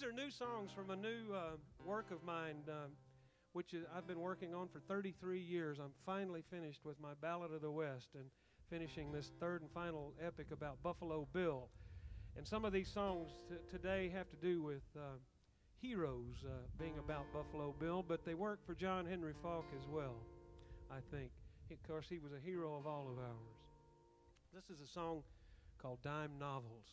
These are new songs from a new work of mine, which I've been working on for 33 years. I'm finally finished with my Ballad of the West and finishing this third and final epic about Buffalo Bill. And some of these songs today have to do with heroes being about Buffalo Bill, but they work for John Henry Faulk as well, I think. Of course, he was a hero of all of ours. This is a song called Dime Novels.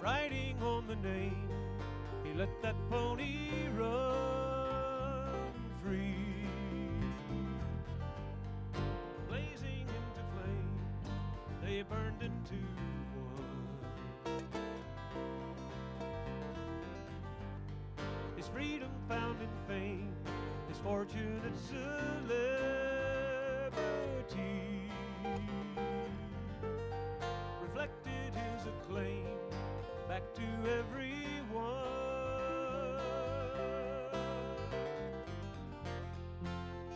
Riding on the name, he let that pony run free. Blazing into flame, they burned into one. His freedom found in fame, his fortune and celebrity reflected his acclaim back to everyone,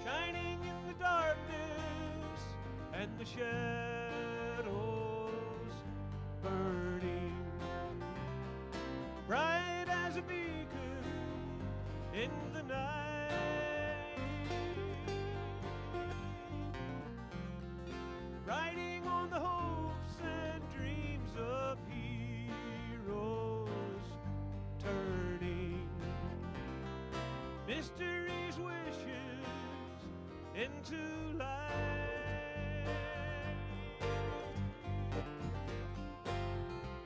shining in the darkness and the shadows, burning bright as a beacon in the night, riding on the hopes and dreams of healing, turning mysteries, wishes into light,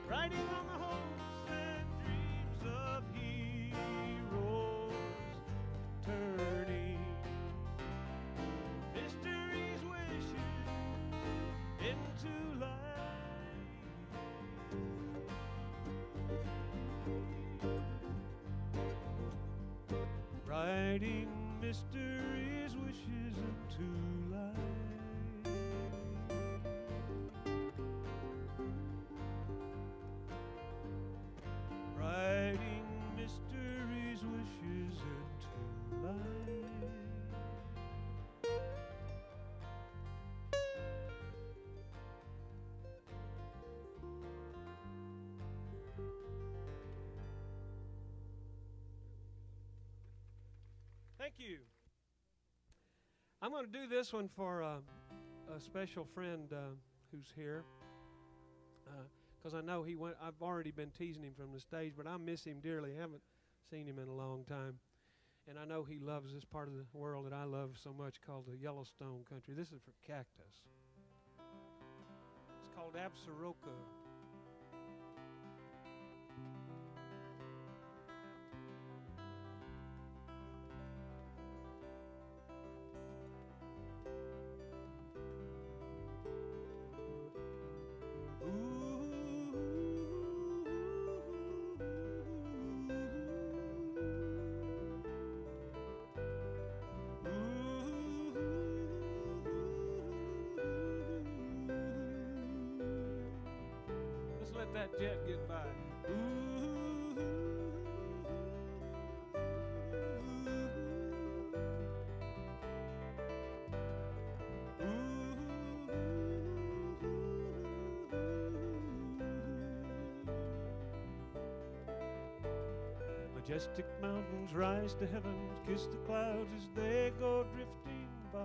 riding on the hopes and dreams of heroes, turning mysteries, wishes into light. Riding mysteries, wishes into light. Riding mysteries, wishes into light. Thank you. I'm going to do this one for a special friend who's here, because I know he went. I've already been teasing him from the stage, but I miss him dearly. I haven't seen him in a long time, and I know he loves this part of the world that I love so much, called the Yellowstone country. This is for Cactus. It's called Absaroka. let that jet get by. Majestic mountains rise to heaven, kiss the clouds as they go drifting by.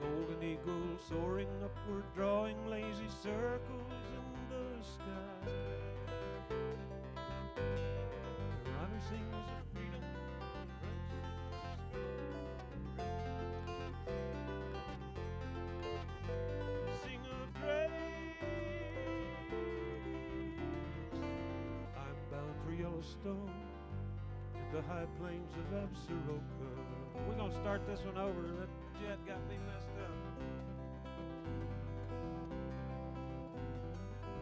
Golden eagle soaring upward, drawing lazy circles in the sky. Her honor sings of freedom. Sing of grace. I'm bound for Yellowstone in the high plains of Absaroka. We're gonna start this one over. That jet got me messed up.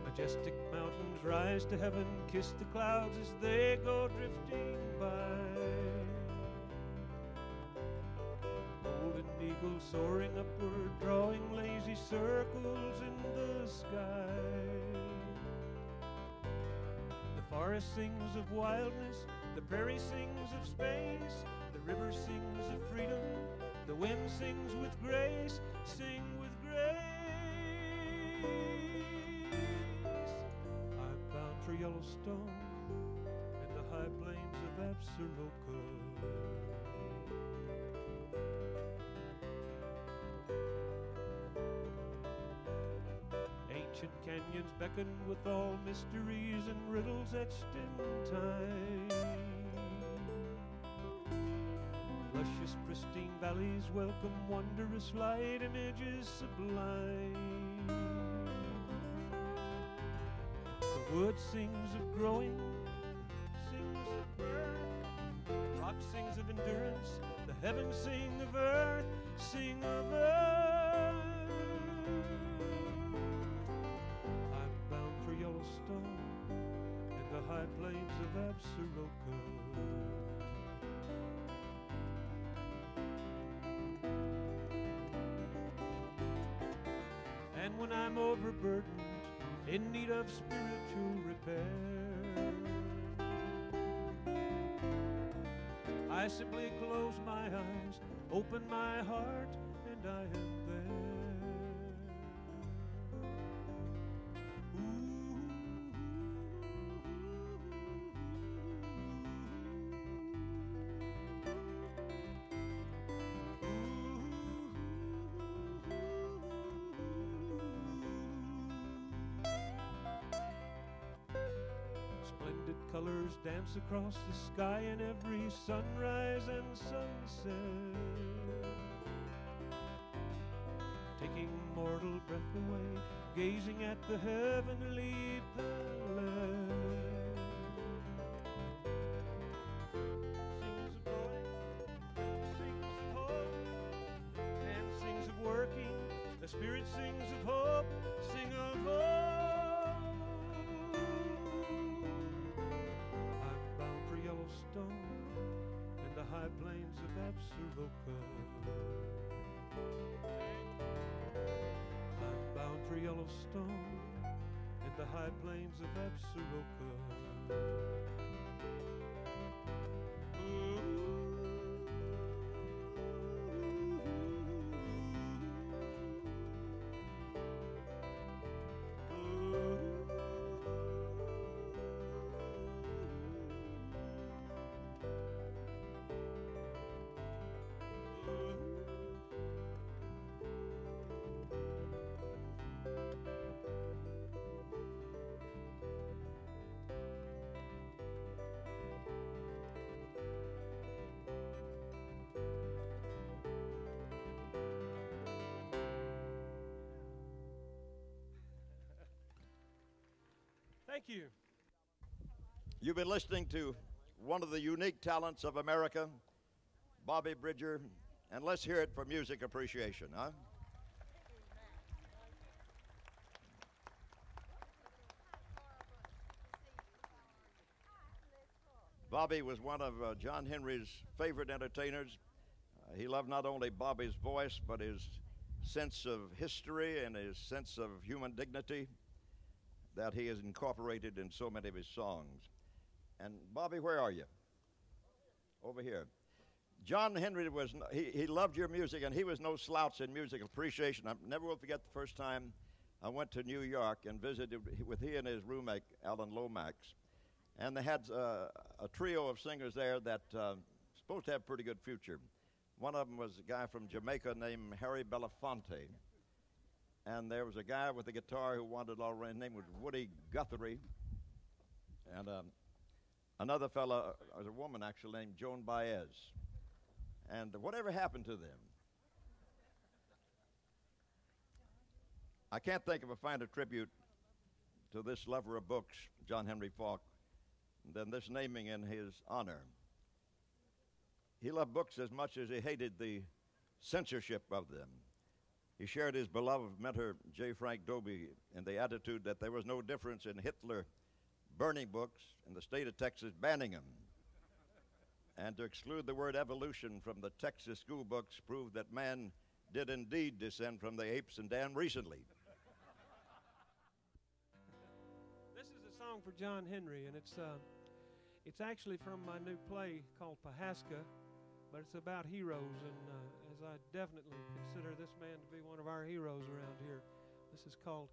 Majestic mountains rise to heaven, kiss the clouds as they go drifting by. Golden eagle soaring upward, drawing lazy circles in the sky. The forest sings of wildness, the prairie sings of space, the river sings of freedom. The wind sings with grace, sing with grace. I'm bound for Yellowstone and the high plains of Absaroka. Ancient canyons beckon with all mysteries and riddles etched in time. Luscious, pristine valleys welcome wondrous light, images sublime. The wood sings of growing, sings of birth. Rock sings of endurance, the heavens sing of earth, sing of earth. I'm bound for Yellowstone and the high plains of Absaroka. And when I'm overburdened, in need of spiritual repair, I simply close my eyes, open my heart, and I am there. Colors dance across the sky in every sunrise and sunset, taking mortal breath away, gazing at the heavenly palace. Sings of growing, sings of hope, man sings of working, the spirit sings of hope, sing of hope. And the high plains of Absaroka. I'm bound for Yellowstone and the high plains of Absaroka. Thank you. You've been listening to one of the unique talents of America, Bobby Bridger, and let's hear it for music appreciation, huh? Bobby was one of John Henry's favorite entertainers. He loved not only Bobby's voice, but his sense of history and his sense of human dignity that he has incorporated in so many of his songs. And Bobby, where are you? Over here. John Henry was, he loved your music, and he was no slouch in music appreciation. I never will forget the first time I went to New York and visited with he and his roommate, Alan Lomax. And they had a trio of singers there that supposed to have a pretty good future. One of them was a guy from Jamaica named Harry Belafonte. And there was a guy with a guitar who wanted all around. His name was Woody Guthrie. And another fella, was a woman actually, named Joan Baez. And whatever happened to them? I can't think of a finer tribute to this lover of books, John Henry Faulk, than this naming in his honor. He loved books as much as he hated the censorship of them. He shared his beloved mentor, J. Frank Dobie, in the attitude that there was no difference in Hitler burning books and the state of Texas banning them. And to exclude the word evolution from the Texas school books proved that man did indeed descend from the apes, and damn recently. This is a song for John Henry, and it's actually from my new play called Pahaska, but it's about heroes, and as I definitely consider this man to be one of our heroes around here, this is called,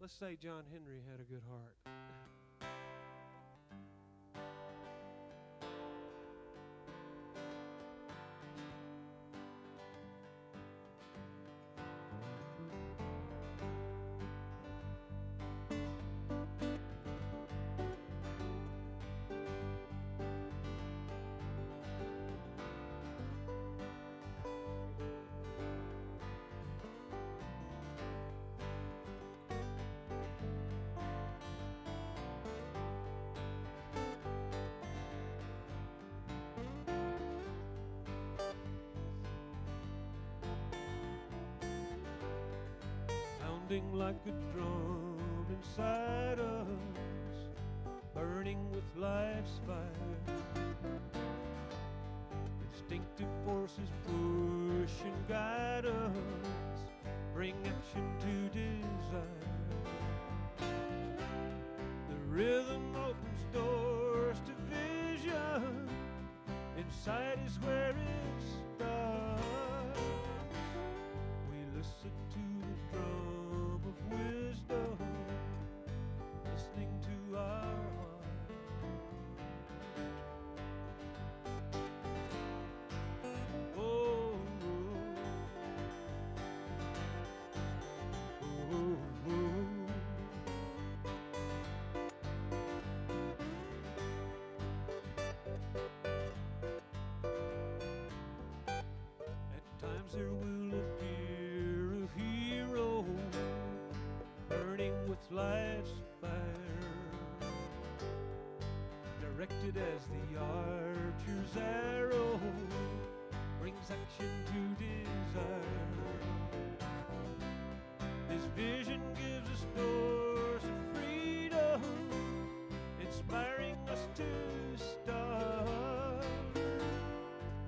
Let's Say John Henry Had a Good Heart. Like a drum inside us, burning with life's fire. Instinctive forces push and guide us, bring action to desire. The rhythm opens doors to vision, inside is where it starts. We listen to the drum of wisdom, listening to our heart. Oh, oh, oh, oh. At times there will appear a hero, burning with life's fire, directed as the archer's arrow brings action to desire. His vision gives us doors of freedom, inspiring us to start.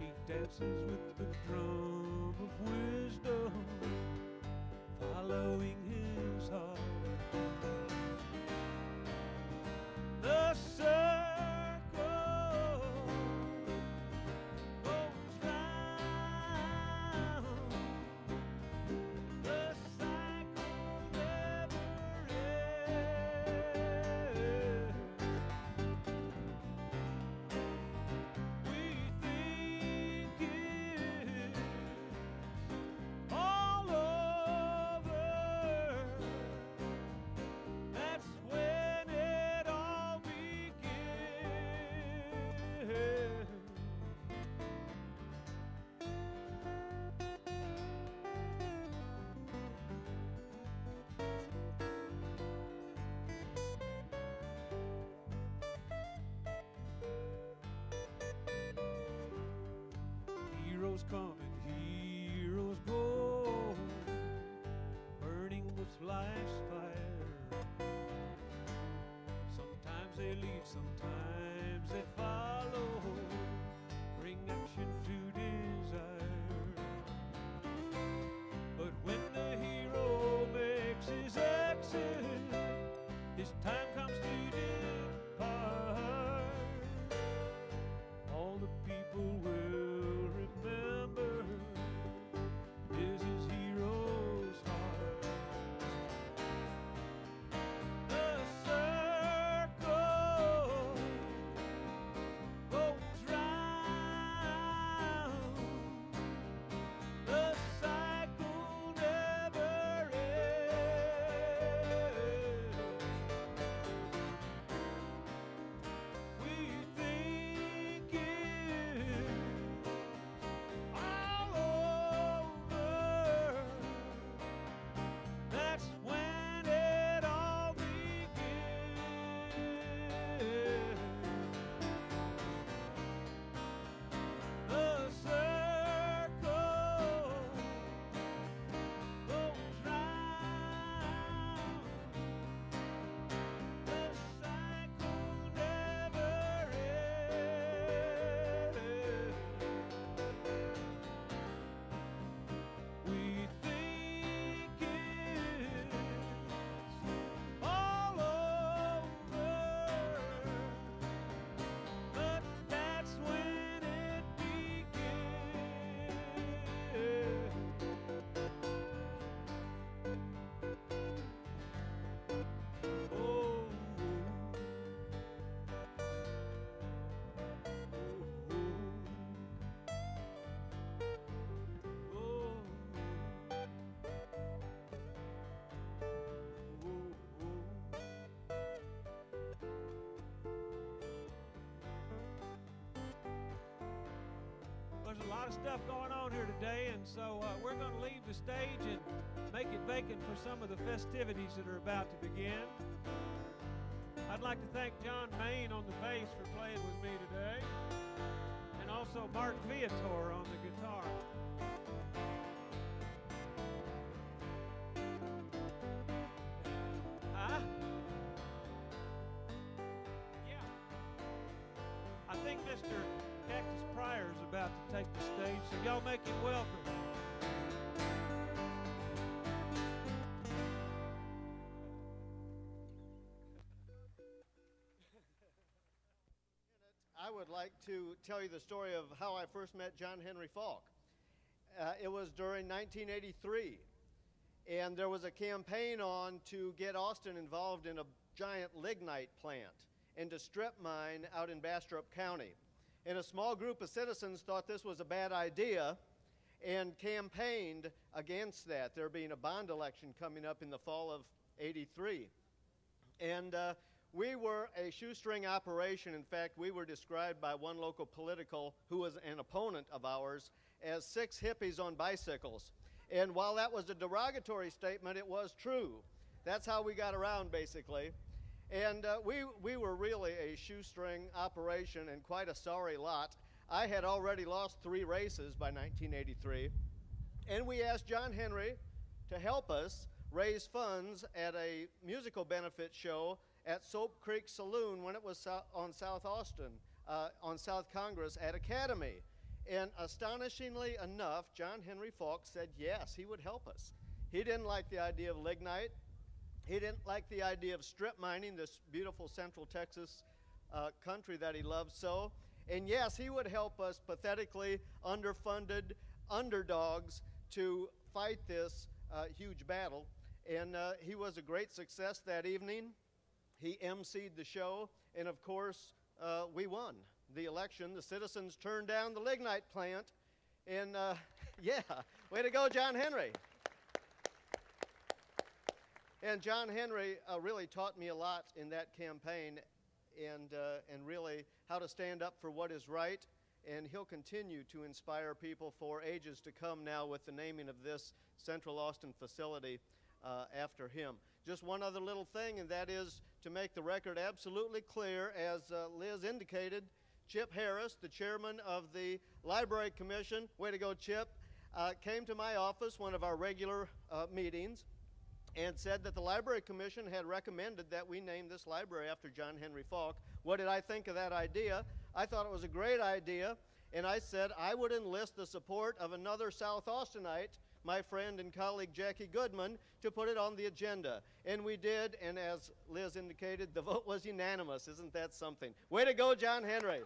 He dances with the drum of wisdom, following his heart. The circle goes round, the cycle never ends. We think it's all over, that's when it all begins. Heroes come and heroes go, burning with life's fire. Sometimes they lead, sometimes they follow, bring action to desire. But when lot of stuff going on here today, and so we're going to leave the stage and make it vacant for some of the festivities that are about to begin. I'd like to thank John Mayne on the bass for playing with me today, and also Mark Viator on the guitar. I think Mr. Cactus Pryor's about to take the stage, so y'all make him welcome. I would like to tell you the story of how I first met John Henry Faulk. It was during 1983, and there was a campaign on to get Austin involved in a giant lignite plant and to strip mine out in Bastrop County. And a small group of citizens thought this was a bad idea and campaigned against that, there being a bond election coming up in the fall of '83. And we were a shoestring operation. In fact, we were described by one local political, who was an opponent of ours, as 6 hippies on bicycles. And while that was a derogatory statement, it was true. That's how we got around, basically. And we were really a shoestring operation and quite a sorry lot. I had already lost 3 races by 1983. And we asked John Henry to help us raise funds at a musical benefit show at Soap Creek Saloon when it was on South Austin, on South Congress at Academy. And astonishingly enough, John Henry Faulk said yes, he would help us. He didn't like the idea of lignite. He didn't like the idea of strip mining, this beautiful central Texas country that he loved so. And yes, he would help us, pathetically underfunded underdogs, to fight this huge battle. And he was a great success that evening. He emceed the show, and of course, we won the election. The citizens turned down the lignite plant, and yeah, way to go, John Henry. And John Henry really taught me a lot in that campaign, and really how to stand up for what is right. And he'll continue to inspire people for ages to come now with the naming of this Central Austin facility after him. Just one other little thing, and that is to make the record absolutely clear, as Liz indicated, Chip Harris, the chairman of the Library Commission, way to go, Chip, came to my office, one of our regular meetings, and said that the Library Commission had recommended that we name this library after John Henry Faulk. What did I think of that idea? I thought it was a great idea, and I said I would enlist the support of another South Austinite, my friend and colleague Jackie Goodman, to put it on the agenda. And we did, and as Liz indicated, the vote was unanimous. Isn't that something? Way to go, John Henry.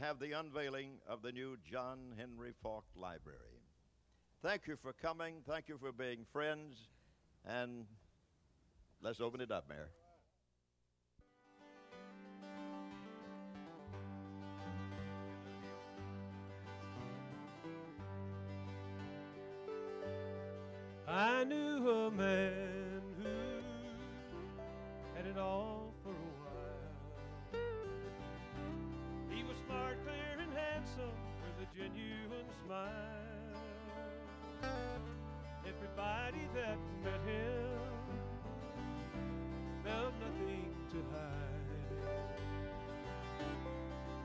have the unveiling of the new John Henry Faulk Library. Thank you for coming. Thank you for being friends. And let's open it up, Mayor. I knew a man who had it all for a while. He was smart, clear, and handsome with a genuine smile. Everybody that met him felt nothing to hide.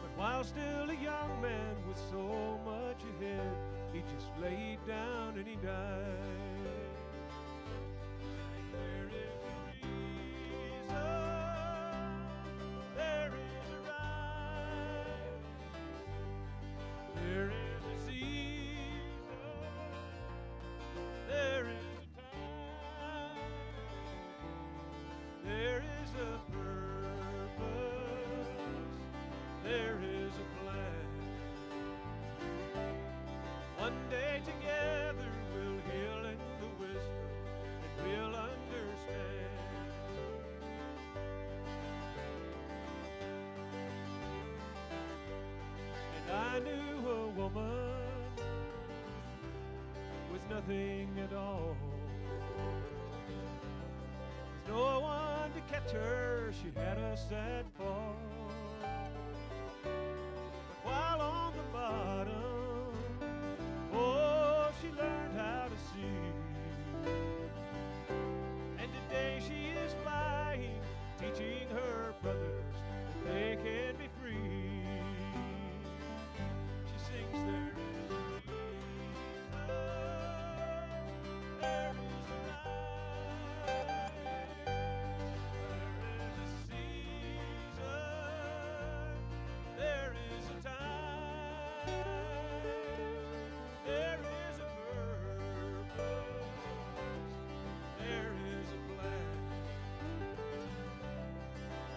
But while still a young man with so much ahead, he just laid down and he died. I knew a woman was nothing at all. There's no one to catch her, she had a sad fall. While on the bottom, oh, she learned how to see. And today she is flying, teaching her brothers that they can be free.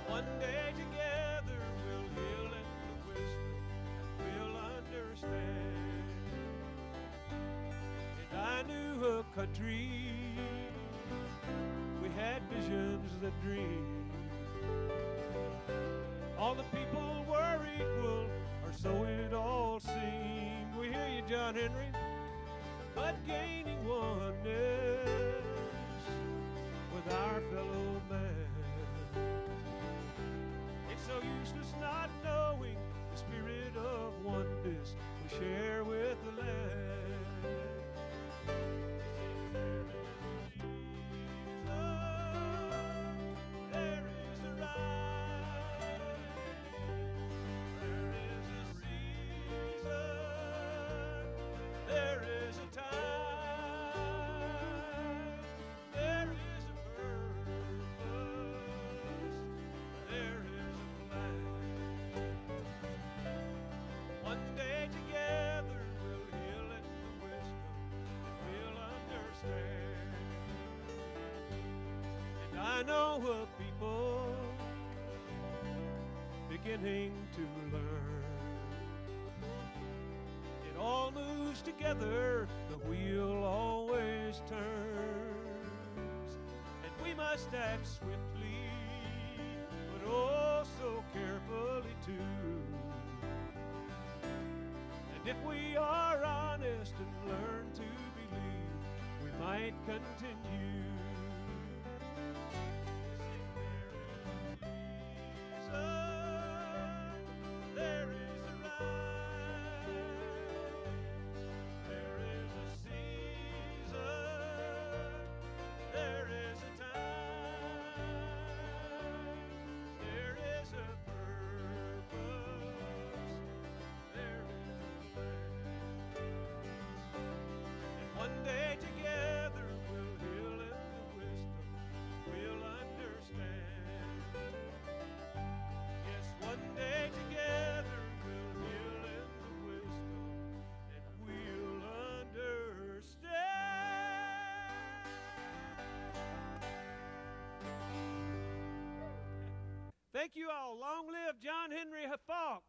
One day together we'll heal and the wisdom we'll understand. And I knew a country, we had visions that dreamed. All the people were equal, or so it all seemed. We hear you, John Henry. But gaining oneness with our fellow man. So useless not knowing the spirit of oneness we share with the land. I know of people beginning to learn. It all moves together, the wheel always turns. And we must act swiftly, but oh so carefully too. And if we are honest and learn to believe, we might continue. Thank you all. Long live John Henry Faulk.